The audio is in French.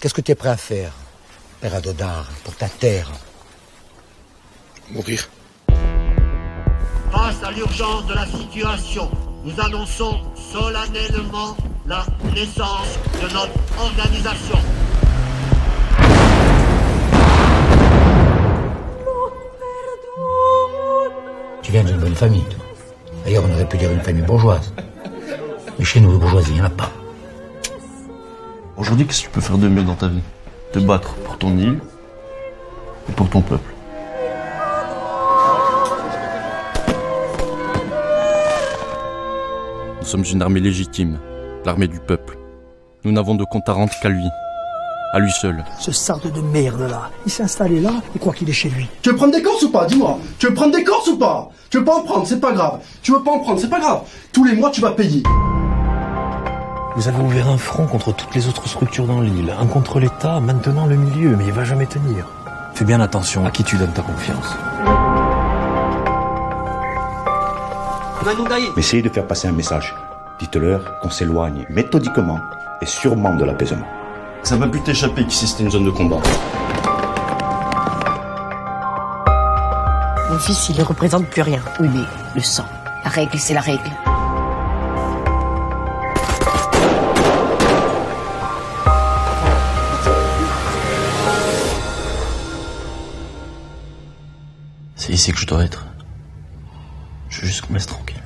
Qu'est-ce que tu es prêt à faire, Père Adodar, pour ta terre? Mourir. Face à l'urgence de la situation, nous annonçons solennellement la naissance de notre organisation. Tu viens d'une bonne famille, toi. D'ailleurs, on aurait pu dire une famille bourgeoise. Mais chez nous, le bourgeoisie, il n'y en a pas. Aujourd'hui, qu'est-ce que tu peux faire de mieux dans ta vie? Te battre pour ton île et pour ton peuple. Nous sommes une armée légitime, l'armée du peuple. Nous n'avons de compte à rendre qu'à lui. À lui seul. Ce sarde de merde là, il s'est installé là, il croit qu'il est chez lui. Tu veux prendre des Corses ou pas? Dis-moi. Tu veux prendre des Corses ou pas? Tu veux pas en prendre, c'est pas grave. Tu veux pas en prendre, c'est pas grave. Tous les mois, tu vas payer. Vous avez ouvert un front contre toutes les autres structures dans l'île, un contre l'État, maintenant le milieu, mais il va jamais tenir. Fais bien attention à qui tu donnes ta confiance. Essayez de faire passer un message. Dites-leur qu'on s'éloigne méthodiquement et sûrement de l'apaisement. Ça m'a pu t'échapper qu'ici c'était une zone de combat. Mon fils, il ne représente plus rien. Oui, mais le sang, la règle, c'est la règle. C'est ici que je dois être. Je veux juste qu'on me laisse tranquille.